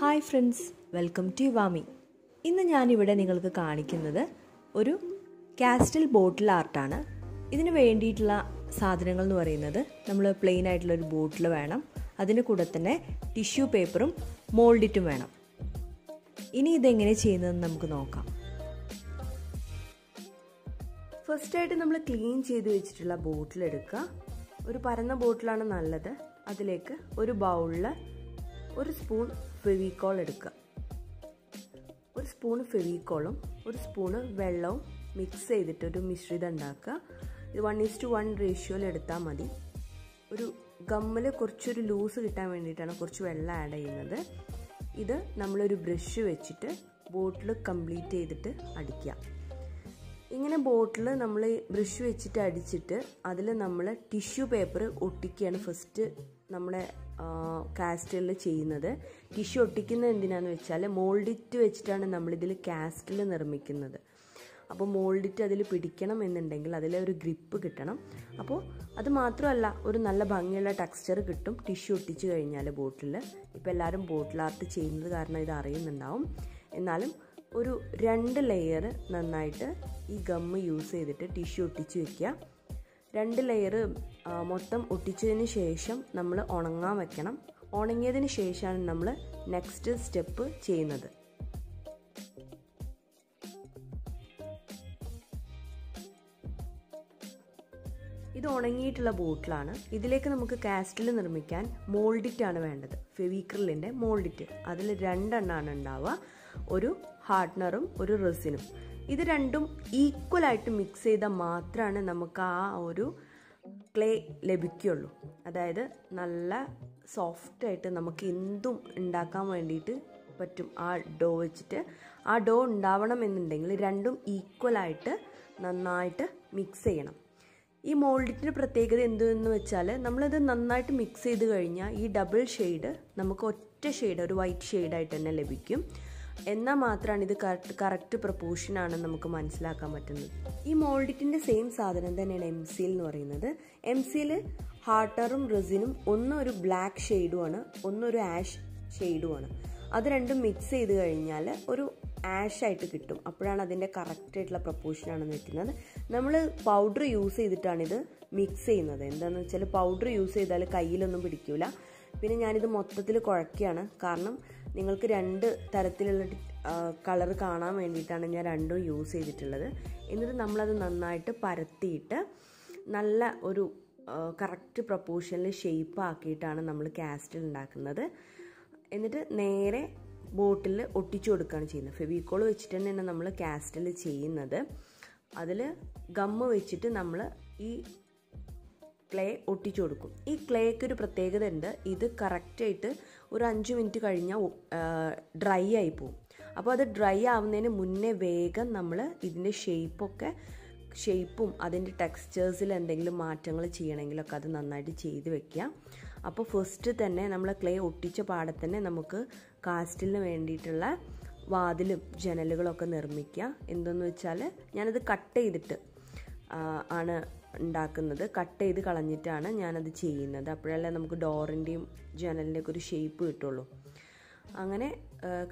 Hi friends, welcome to Vami. ഇന്ന് ഞാൻ ഇവിടെ നിങ്ങൾക്ക് കാണിക്കുന്നത് ഒരു കാസ്റ്റൽ ബോട്ടിൽ ആർട്ടാണ്. ഇതിനു വേണ്ടിയിട്ടുള്ള സാധനങ്ങൾ എന്ന് പറയുന്നത് നമ്മൾ പ്ലെയിൻ ആയിട്ടുള്ള ഒരു ബോട്ടിൽ വേണം. അതിന് കൂടെ തന്നെ ടിഷ്യൂ പേപ്പറും മോൾഡിറ്റും വേണം. ഇനി ഇതെങ്ങനെ ചെയ്യുന്നതെന്ന് നമുക്ക് നോക്കാം. ഫസ്റ്റ് ആയിട്ട് നമ്മൾ ക്ലീൻ ചെയ്തു വെച്ചിട്ടുള്ള ബോട്ടിൽ എടുക്കുക. ഒരു പരന്ന ബോട്ടിലാണ് നല്ലത്. അതിലേക്ക് ഒരു ബൗളിൽ ഒരു സ്പൂൺ ഫെവിക്കോൾ എടുക്കുക. ഒരു സ്പൂൺ ഫെവിക്കോളും ഒരു സ്പൂൺ വെള്ളവും മിക്സ് ചെയ്തിട്ട് ഒരു മിശ്രിതം ഉണ്ടാക്കുക. ഇത് 1:1 റേഷ്യോയിൽ എടുത്താൽ മതി. ഒരു ഗമ്മിൽ കുറച്ചൊരു ലൂസ് കിട്ടാൻ വേണ്ടിയിട്ടാണ് കുറച്ച് വെള്ളം ആഡ് ചെയ്യുന്നത്. ഇത് നമ്മളൊരു ബ്രഷ് വെച്ചിട്ട് ബോട്ടിൽ കംപ്ലീറ്റ് ചെയ്തിട്ട് അടിക്കുക. ഇങ്ങനെ ബോട്ടിൽ നമ്മൾ ബ്രഷ് വെച്ചിട്ട് അടിച്ചിട്ട് അതിൽ നമ്മൾ ടിഷ്യൂ പേപ്പർ ഒട്ടിക്കുകയാണ് ഫസ്റ്റ് നമ്മുടെ കാസ്റ്റലിൽ ചെയ്യുന്നത്. ടിഷ്യൂ ഒട്ടിക്കുന്നത് എന്തിനാന്ന് വെച്ചാൽ മോൾഡിറ്റ് വെച്ചിട്ടാണ് നമ്മളിതിൽ കാസ്റ്റൽ നിർമ്മിക്കുന്നത്. അപ്പോൾ മോൾഡിറ്റ് അതിൽ പിടിക്കണം എന്നുണ്ടെങ്കിൽ അതിലൊരു ഗ്രിപ്പ് കിട്ടണം. അപ്പോൾ അത് മാത്രമല്ല ഒരു നല്ല ഭംഗിയുള്ള ടെക്സ്ചർ കിട്ടും ടിഷ്യൂ ഒട്ടിച്ച് കഴിഞ്ഞാൽ ബോട്ടിൽ. ഇപ്പോൾ എല്ലാവരും ബോട്ടിൽ ആർട്ട് ചെയ്യുന്നത് കാരണം ഇത് അറിയുന്നുണ്ടാവും. എന്നാലും ഒരു 2 ലെയർ നന്നായിട്ട് ഈ ഗമ്മ് യൂസ് ചെയ്തിട്ട് ടിഷ്യൂ ഒട്ടിച്ച് വെക്കുക. 2 ലെയർ മൊത്തം ഒട്ടിച്ചതിന് ശേഷം നമ്മൾ ഉണങ്ങാൻ വെക്കണം. ഉണങ്ങിയതിന് ശേഷമാണ് നമ്മൾ നെക്സ്റ്റ് സ്റ്റെപ്പ് ചെയ്യുന്നത്. ഇത് ഉണങ്ങിയിട്ടുള്ള ബോട്ടിലാണ്. ഇതിലേക്ക് നമുക്ക് കാസ്റ്റൽ നിർമ്മിക്കാൻ മോൾഡിറ്റാണ് വേണ്ടത്. ഫെവിക്രിലിൻ്റെ മോൾഡിറ്റ്. അതിൽ 2 എണ്ണമാണ് ഉണ്ടാവുക, ഒരു ഹാർഡ്നറും ഒരു റെസിനും. ഇത് രണ്ടും ഈക്വലായിട്ട് മിക്സ് ചെയ്താൽ മാത്രമാണ് നമുക്ക് ആ ഒരു ക്ലേ ലഭിക്കുകയുള്ളൂ. അതായത് നല്ല സോഫ്റ്റായിട്ട് നമുക്ക് എന്തും ഉണ്ടാക്കാൻ വേണ്ടിയിട്ട് പറ്റും ആ ഡോ വെച്ചിട്ട്. ആ ഡോ ഉണ്ടാവണം എന്നുണ്ടെങ്കിൽ രണ്ടും ഈക്വലായിട്ട് നന്നായിട്ട് മിക്സ് ചെയ്യണം. ഈ മോൾഡിൻ്റെ പ്രത്യേകത എന്തെന്ന് വെച്ചാൽ നമ്മളത് നന്നായിട്ട് മിക്സ് ചെയ്ത് കഴിഞ്ഞാൽ ഈ ഡബിൾ ഷെയ്ഡ് നമുക്ക് ഒറ്റ ഷെയ്ഡ്, ഒരു വൈറ്റ് ഷെയ്ഡായിട്ട് തന്നെ ലഭിക്കും. എന്നാൽ മാത്രമാണ് ഇത് കറക്റ്റ് പ്രൊപ്പോർഷനാണ് നമുക്ക് മനസ്സിലാക്കാൻ പറ്റുന്നത്. ഈ മോൾഡിറ്റിൻ്റെ സെയിം സാധനം തന്നെയാണ് എം സിയിൽ എന്ന് പറയുന്നത്. എം സിയിൽ ഹാർട്ടറും റെസിനും ഒന്നൊരു ബ്ലാക്ക് ഷെയ്ഡുമാണ്, ഒന്നൊരു ആഷ് ഷെയ്ഡുമാണ്. അത് രണ്ടും മിക്സ് ചെയ്ത് കഴിഞ്ഞാൽ ഒരു ആഷായിട്ട് കിട്ടും. അപ്പോഴാണ് അതിൻ്റെ കറക്റ്റായിട്ടുള്ള പ്രൊപ്പോർഷനാണ് നിൽക്കുന്നത്. നമ്മൾ പൗഡർ യൂസ് ചെയ്തിട്ടാണിത് മിക്സ് ചെയ്യുന്നത്. എന്താണെന്ന് വെച്ചാൽ പൗഡർ യൂസ് ചെയ്താൽ കയ്യിലൊന്നും പിടിക്കില്ല. പിന്നെ ഞാനിത് മൊത്തത്തിൽ കുഴക്കുകയാണ്. കാരണം നിങ്ങൾക്ക് 2 തരത്തിലുള്ള കളർ കാണാൻ വേണ്ടിയിട്ടാണ് ഞാൻ 2 യൂസ് ചെയ്തിട്ടുള്ളത്. എന്നിട്ട് നമ്മളത് നന്നായിട്ട് പരത്തിയിട്ട് നല്ല ഒരു കറക്റ്റ് പ്രൊപ്പോർഷനിൽ ഷേപ്പ് ആക്കിയിട്ടാണ് നമ്മൾ കാസ്റ്റൽ ഉണ്ടാക്കുന്നത്. എന്നിട്ട് നേരെ ബോട്ടിൽ ഒട്ടിച്ചു കൊടുക്കുകയാണ് ചെയ്യുന്നത്. ഫെവിക്കോൾ വെച്ചിട്ട് തന്നെയാണ് നമ്മൾ കാസ്റ്റൽ ചെയ്യുന്നത്. അതിൽ ഗമ്മ് വെച്ചിട്ട് നമ്മൾ ഈ ക്ലേ ഒട്ടിച്ചു കൊടുക്കും. ഈ ക്ലേക്ക് ഒരു പ്രത്യേകത ഉണ്ട്. ഇത് കറക്റ്റായിട്ട് ഒരു 5 മിനിറ്റ് കഴിഞ്ഞാൽ ഡ്രൈ ആയി പോകും. അപ്പോൾ അത് ഡ്രൈ ആവുന്നതിന് മുന്നേ വേഗം നമ്മൾ ഇതിൻ്റെ ഷേപ്പും അതിൻ്റെ ടെക്സ്ചേഴ്സിൽ എന്തെങ്കിലും മാറ്റങ്ങൾ ചെയ്യണമെങ്കിലൊക്കെ അത് നന്നായിട്ട് ചെയ്ത് വെക്കുക. അപ്പോൾ ഫസ്റ്റ് തന്നെ നമ്മൾ ക്ലേ ഒട്ടിച്ച പാടെ തന്നെ നമുക്ക് കാസ്റ്റലിന് വേണ്ടിയിട്ടുള്ള വാതിലും ജനലുകളൊക്കെ നിർമ്മിക്കുക. എന്തെന്ന് വെച്ചാൽ ഞാനത് കട്ട് ചെയ്തിട്ട് ആണ് ഉണ്ടാക്കുന്നത്. കട്ട് ചെയ്ത് കളഞ്ഞിട്ടാണ് ഞാനത് ചെയ്യുന്നത്. അപ്പോഴല്ലേ നമുക്ക് ഡോറിൻ്റെയും ജനലിൻ്റെയൊക്കെ ഒരു ഷേപ്പ് കിട്ടുള്ളൂ. അങ്ങനെ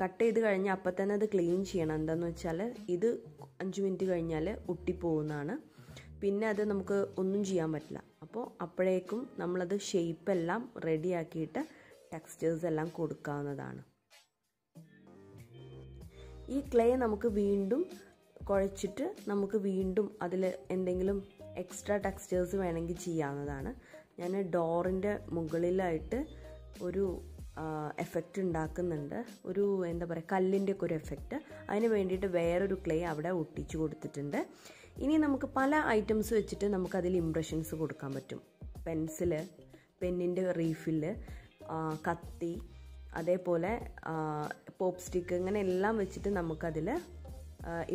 കട്ട് ചെയ്ത് കഴിഞ്ഞാൽ അപ്പം തന്നെ അത് ക്ലീൻ ചെയ്യണം. എന്താണെന്ന് വെച്ചാൽ ഇത് 5 മിനിറ്റ് കഴിഞ്ഞാൽ ഒട്ടിപ്പോകുന്നതാണ്. പിന്നെ അത് നമുക്ക് ഒന്നും ചെയ്യാൻ പറ്റില്ല. അപ്പോൾ അപ്പോഴേക്കും നമ്മളത് ഷേപ്പെല്ലാം റെഡിയാക്കിയിട്ട് ടെക്സ്റ്റേഴ്സ് എല്ലാം കൊടുക്കാവുന്നതാണ്. ഈ ക്ലേ നമുക്ക് വീണ്ടും കുഴച്ചിട്ട് നമുക്ക് വീണ്ടും അതിൽ എന്തെങ്കിലും എക്സ്ട്രാ ടെക്സ്റ്റേഴ്സ് വേണമെങ്കിൽ ചെയ്യാവുന്നതാണ്. ഞാൻ ഡോറിൻ്റെ മുകളിലായിട്ട് ഒരു എഫക്റ്റ് ഉണ്ടാക്കുന്നുണ്ട്. ഒരു എന്താ പറയുക, കല്ലിൻ്റെ ഒക്കെ ഒരു എഫക്റ്റ്. അതിന് വേണ്ടിയിട്ട് വേറൊരു ക്ലേ അവിടെ ഒട്ടിച്ചു കൊടുത്തിട്ടുണ്ട്. ഇനി നമുക്ക് പല ഐറ്റംസ് വെച്ചിട്ട് നമുക്കതിൽ ഇംപ്രഷൻസ് കൊടുക്കാൻ പറ്റും. പെൻസില്, പെന്നിൻ്റെ റീഫില്, കത്തി, അതേപോലെ പോപ്പ് സ്റ്റിക്ക്, ഇങ്ങനെ എല്ലാം വെച്ചിട്ട് നമുക്കതിൽ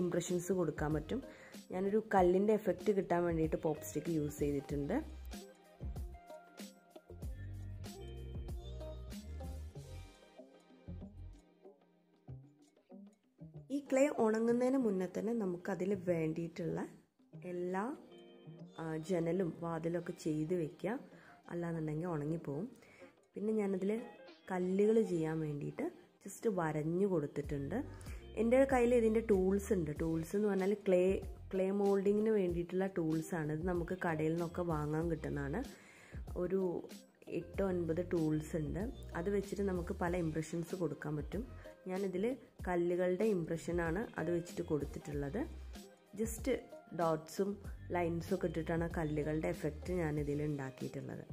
ഇംപ്രഷൻസ് കൊടുക്കാൻ പറ്റും. ഞാനൊരു കല്ലിൻ്റെ എഫക്റ്റ് കിട്ടാൻ വേണ്ടിയിട്ട് പോപ്പ് സ്റ്റിക്ക് യൂസ് ചെയ്തിട്ടുണ്ട്. ഈ ക്ലേ ഉണങ്ങുന്നതിന് മുന്നേ തന്നെ നമുക്കതിൽ വേണ്ടിയിട്ടുള്ള എല്ലാ ജനലും വാതിലൊക്കെ ചെയ്ത് വെക്കുക. അല്ലാന്നുണ്ടെങ്കിൽ ഉണങ്ങിപ്പോവും. പിന്നെ ഞാനതിൽ കല്ലുകൾ ചെയ്യാൻ വേണ്ടിയിട്ട് just വരഞ്ഞു കൊടുത്തിട്ടുണ്ട്. എൻ്റെ കയ്യിൽ ഇതിൻ്റെ ടൂൾസ് ഉണ്ട്. ടൂൾസ് എന്ന് പറഞ്ഞാൽ ക്ലേ മോൾഡിങ്ങിന് വേണ്ടിയിട്ടുള്ള ടൂൾസാണ്. ഇത് നമുക്ക് കടയിൽ നിന്നൊക്കെ വാങ്ങാൻ കിട്ടുന്നതാണ്. ഒരു 8-9 ടൂൾസ് ഉണ്ട്. അത് വെച്ചിട്ട് നമുക്ക് പല ഇംപ്രഷൻസ് കൊടുക്കാൻ പറ്റും. ഞാനിതിൽ കല്ലുകളുടെ ഇംപ്രഷനാണ് അത് വെച്ചിട്ട് കൊടുത്തിട്ടുള്ളത്. ജസ്റ്റ് ഡോട്ട്സും ലൈൻസും ഒക്കെ ഇട്ടിട്ടാണ് കല്ലുകളുടെ എഫക്റ്റ് ഞാനിതിൽ ഉണ്ടാക്കിയിട്ടുള്ളത്.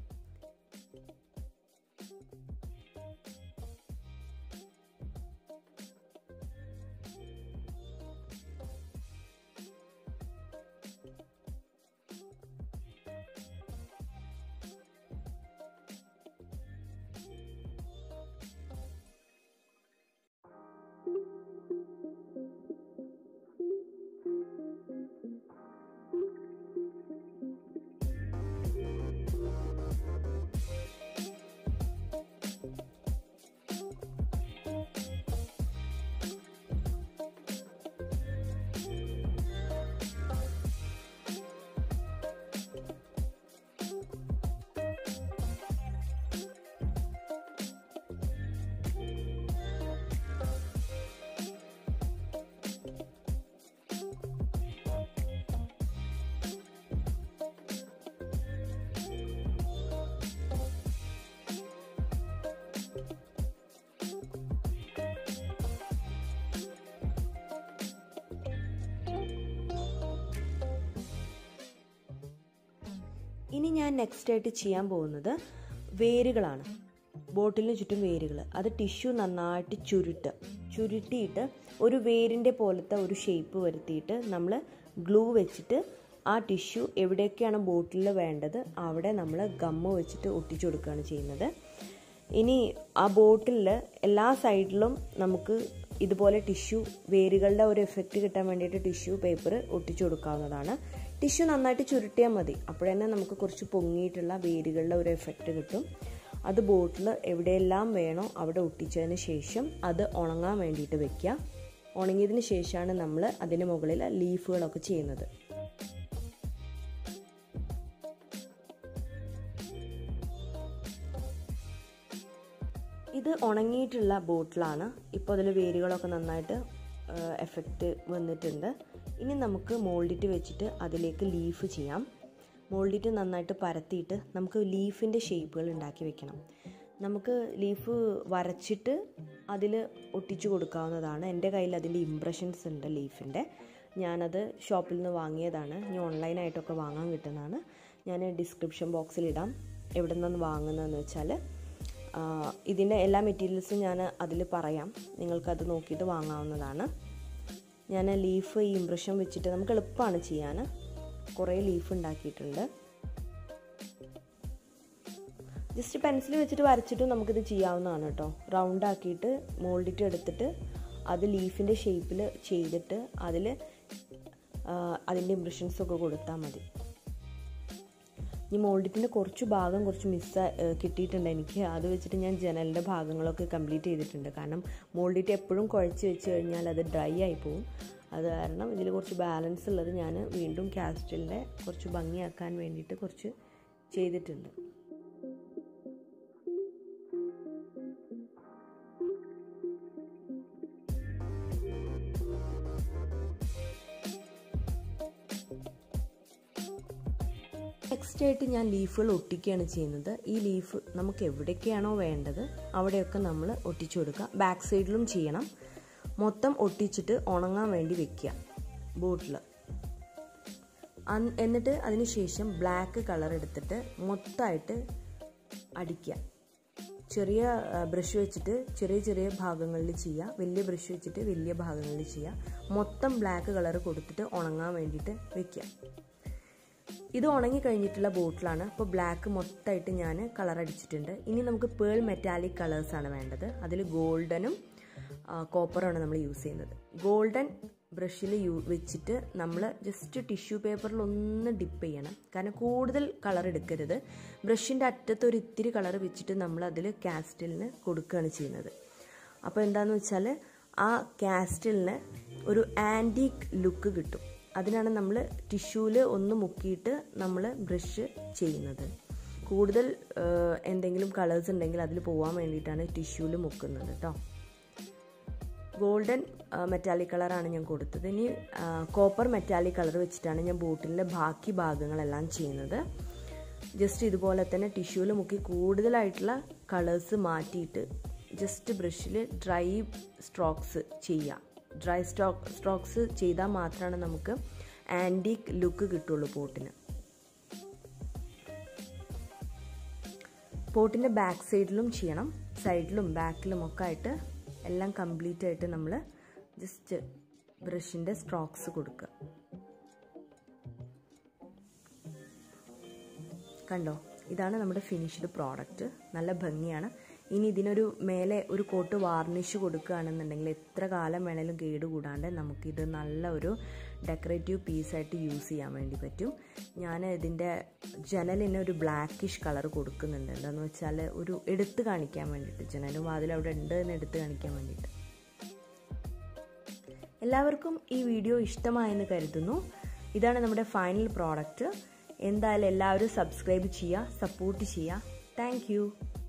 ഇനി ഞാൻ നെക്സ്റ്റ് ആയിട്ട് ചെയ്യാൻ പോകുന്നത് വേരുകളാണ്. ബോട്ടിലിന് ചുറ്റും വേരുകൾ, അത് ടിഷ്യൂ നന്നായിട്ട് ചുരുട്ടിയിട്ട് ഒരു വേരിൻ്റെ പോലത്തെ ഒരു ഷേപ്പ് വരുത്തിയിട്ട് നമ്മൾ ഗ്ലൂ വെച്ചിട്ട് ആ ടിഷ്യൂ എവിടെയൊക്കെയാണ് ബോട്ടിലിൽ വേണ്ടത് അവിടെ നമ്മൾ ഗമ്മ് വെച്ചിട്ട് ഒട്ടിച്ചു കൊടുക്കുകയാണ് ചെയ്യുന്നത്. ഇനി ആ ബോട്ടിലിൽ എല്ലാ സൈഡിലും നമുക്ക് ഇതുപോലെ ടിഷ്യൂ വേരുകളുടെ ഒരു എഫക്റ്റ് കിട്ടാൻ വേണ്ടിയിട്ട് ടിഷ്യൂ പേപ്പർ ഒട്ടിച്ചു കൊടുക്കാവുന്നതാണ്. ടിഷ്യൂ നന്നായിട്ട് ചുരുട്ടിയാൽ മതി, അപ്പോൾ തന്നെ നമുക്ക് കുറച്ച് പൊങ്ങിയിട്ടുള്ള വേരുകളുടെ ഒരു എഫക്റ്റ് കിട്ടും. അത് ബോട്ടിൽ എവിടെയെല്ലാം വേണോ അവിടെ ഒട്ടിച്ചതിന് ശേഷം അത് ഉണങ്ങാൻ വേണ്ടിയിട്ട് വെക്കുക. ഉണങ്ങിയതിന് ശേഷമാണ് നമ്മൾ അതിന് മുകളിൽ ലീഫുകളൊക്കെ ചെയ്യുന്നത്. ഇത് ഉണങ്ങിയിട്ടുള്ള ബോട്ടിലാണ്. ഇപ്പോൾ അതിൽ വേരുകളൊക്കെ നന്നായിട്ട് എഫക്റ്റ് വന്നിട്ടുണ്ട്. ഇനി നമുക്ക് മോൾഡിറ്റ് വെച്ചിട്ട് അതിലേക്ക് ലീഫ് ചെയ്യാം. മോൾഡിറ്റ് നന്നായിട്ട് പരത്തിയിട്ട് നമുക്ക് ലീഫിൻ്റെ ഷേപ്പുകൾ ഉണ്ടാക്കി വെക്കണം. നമുക്ക് ലീഫ് വരച്ചിട്ട് അതിൽ ഒട്ടിച്ചു കൊടുക്കാവുന്നതാണ്. എൻ്റെ കയ്യിൽ അതിൻ്റെ ഇംപ്രഷൻസ് ഉണ്ട് ലീഫിൻ്റെ. ഞാനത് ഷോപ്പിൽ നിന്ന് വാങ്ങിയതാണ്. ഇനി ഓൺലൈനായിട്ടൊക്കെ വാങ്ങാൻ കിട്ടുന്നതാണ്. ഞാൻ ഡിസ്ക്രിപ്ഷൻ ബോക്സിലിടാം എവിടെ നിന്നാണ് വാങ്ങുന്നതെന്ന് വെച്ചാൽ. ഇതിൻ്റെ എല്ലാ മെറ്റീരിയൽസും ഞാൻ അതിൽ പറയാം, നിങ്ങൾക്കത് നോക്കിയിട്ട് വാങ്ങാവുന്നതാണ്. ഞാൻ ലീഫ് ഈ ഇംപ്രഷൻ വെച്ചിട്ട് നമുക്ക് എളുപ്പമാണ് ചെയ്യാൻ. കുറേ ലീഫ് ഉണ്ടാക്കിയിട്ടുണ്ട്. ജസ്റ്റ് പെൻസിൽ വെച്ചിട്ട് വരച്ചിട്ട് നമുക്കിത് ചെയ്യാവുന്നതാണ് കേട്ടോ. റൗണ്ടാക്കിയിട്ട് മോൾഡിട്ട് എടുത്തിട്ട് അത് ലീഫിൻ്റെ ഷേപ്പിൽ ചെയ്തിട്ട് അതിൻ്റെ ഇംപ്രഷൻസൊക്കെ കൊടുത്താൽ മതി. ഈ മോൾഡിറ്റിൻ്റെ കുറച്ച് ഭാഗം മിസ്സായി കിട്ടിയിട്ടുണ്ട് എനിക്ക്. അത് വെച്ചിട്ട് ഞാൻ ജനലിൻ്റെ ഭാഗങ്ങളൊക്കെ കംപ്ലീറ്റ് ചെയ്തിട്ടുണ്ട്. കാരണം മോൾഡിറ്റ് എപ്പോഴും കുഴച്ച് വെച്ച് കഴിഞ്ഞാൽ അത് ഡ്രൈ ആയി പോകും. അത് കാരണം ഇതിൽ കുറച്ച് ബാലൻസ് ഉള്ളത് ഞാൻ വീണ്ടും കാസ്റ്റലിൻ്റെ കുറച്ച് ഭംഗിയാക്കാൻ വേണ്ടിയിട്ട് കുറച്ച് ചെയ്തിട്ടുണ്ട്. നെക്സ്റ്റ് ആയിട്ട് ഞാൻ ലീഫുകൾ ഒട്ടിക്കുകയാണ് ചെയ്യുന്നത്. ഈ ലീഫ് നമുക്ക് എവിടെയൊക്കെയാണോ വേണ്ടത് അവിടെയൊക്കെ നമ്മൾ ഒട്ടിച്ചു കൊടുക്കുക. ബാക്ക് സൈഡിലും ചെയ്യണം. മൊത്തം ഒട്ടിച്ചിട്ട് ഉണങ്ങാൻ വേണ്ടി വെക്കുക ബോട്ടിൽ. എന്നിട്ട് അതിന് ശേഷം ബ്ലാക്ക് കളർ എടുത്തിട്ട് മൊത്തമായിട്ട് അടിക്കുക. ചെറിയ ബ്രഷ് വെച്ചിട്ട് ചെറിയ ചെറിയ ഭാഗങ്ങളിൽ ചെയ്യുക, വലിയ ബ്രഷ് വെച്ചിട്ട് വലിയ ഭാഗങ്ങളിൽ ചെയ്യുക. മൊത്തം ബ്ലാക്ക് കളർ കൊടുത്തിട്ട് ഉണങ്ങാൻ വേണ്ടിയിട്ട് വെക്കുക. ഇത് ഉണങ്ങിക്കഴിഞ്ഞിട്ടുള്ള ബോട്ടിലാണ്. അപ്പോൾ ബ്ലാക്ക് മൊത്തമായിട്ട് ഞാൻ കളർ അടിച്ചിട്ടുണ്ട്. ഇനി നമുക്ക് പേൾ മെറ്റാലിക് കളേഴ്സാണ് വേണ്ടത്. അതിൽ ഗോൾഡനും കോപ്പറുമാണ് നമ്മൾ യൂസ് ചെയ്യുന്നത്. ഗോൾഡൻ ബ്രഷിൽ വെച്ചിട്ട് നമ്മൾ ജസ്റ്റ് ടിഷ്യൂ പേപ്പറിൽ ഒന്ന് ഡിപ്പ് ചെയ്യണം. കാരണം കൂടുതൽ കളർ എടുക്കരുത്. ബ്രഷിൻ്റെ അറ്റത്ത് ഒരു ഇത്തിരി കളർ വെച്ചിട്ട് നമ്മൾ അതിൽ കാസ്റ്റലിന് കൊടുക്കുകയാണ് ചെയ്യുന്നത്. അപ്പോൾ എന്താണെന്ന് വെച്ചാൽ ആ കാസ്റ്റലിന് ഒരു ആൻറ്റീക്ക് ലുക്ക് കിട്ടും. അതിനാണ് നമ്മൾ ടിഷ്യൂവിൽ ഒന്ന് മുക്കിയിട്ട് നമ്മൾ ബ്രഷ് ചെയ്യുന്നത്. കൂടുതൽ എന്തെങ്കിലും കളേഴ്സ് ഉണ്ടെങ്കിൽ അതിൽ പോകാൻ വേണ്ടിയിട്ടാണ് ടിഷ്യൂവിൽ മുക്കുന്നത് കേട്ടോ. golden metallic color ആണ് ഞാൻ കൊടുത്തത് ഇനി copper metallic color വെച്ചിട്ടാണ് ഞാൻ ബോട്ടിലിന്റെ ബാക്കി ഭാഗങ്ങളെല്ലാം ചെയ്യുന്നത് just ഇതുപോലെ തന്നെ ടിഷ്യൂവിൽ മുക്കി കൂടുതലായിട്ടുള്ള colors മാറ്റിയിട്ട് just ബ്രഷിൽ dry strokes ചെയ്യാ dry strokes ചെയ്താൽ മാത്രമാണ് നമുക്ക് antique look കിട്ടുള്ളൂ ബോട്ടിന് പോട്ടിന്റെ ബാക്ക് സൈഡിലും ചെയ്യണം സൈഡിലും ബാക്കിലും ഒക്കെ ആയിട്ട് എല്ലാം കംപ്ലീറ്റ് ആയിട്ട് നമ്മൾ ജസ്റ്റ് ബ്രഷിന്റെ സ്ട്രോക്സ് കൊടുക്കുക കണ്ടോ ഇതാണ് നമ്മുടെ ഫിനിഷ്ഡ് പ്രോഡക്റ്റ് നല്ല ഭംഗിയാണ് ഇനി ഇതിനൊരു മേലെ ഒരു കോട്ട് വാർണിഷ് കൊടുക്കുകയാണെന്നുണ്ടെങ്കിൽ എത്ര കാലം വേണേലും കേട് കൂടാണ്ട് നമുക്ക് ഇത് നല്ല ഒരു ഡെക്കറേറ്റീവ് പീസ് ആയിട്ട് യൂസ് ചെയ്യാൻ വേണ്ടി പറ്റും ഞാൻ ഇതിന്റെ ജനലിന് ഒരു ബ്ലാക്കിഷ് കളർ കൊടുക്കുന്നുണ്ട് എന്താണെന്ന് വെച്ചാൽ ഒരു എടുത്തു കാണിക്കാൻ വേണ്ടിയിട്ട് ജനലും വാതിൽ അവിടെ ഉണ്ട് എന്ന് എടുത്തു കാണിക്കാൻ വേണ്ടിയിട്ട് എല്ലാവർക്കും ഈ വീഡിയോ ഇഷ്ടമായെന്ന് കരുതുന്നു ഇതാണ് നമ്മുടെ ഫൈനൽ പ്രോഡക്റ്റ് എന്തായാലും എല്ലാവരും സബ്സ്ക്രൈബ് ചെയ്യുക സപ്പോർട്ട് ചെയ്യുക താങ്ക്യൂ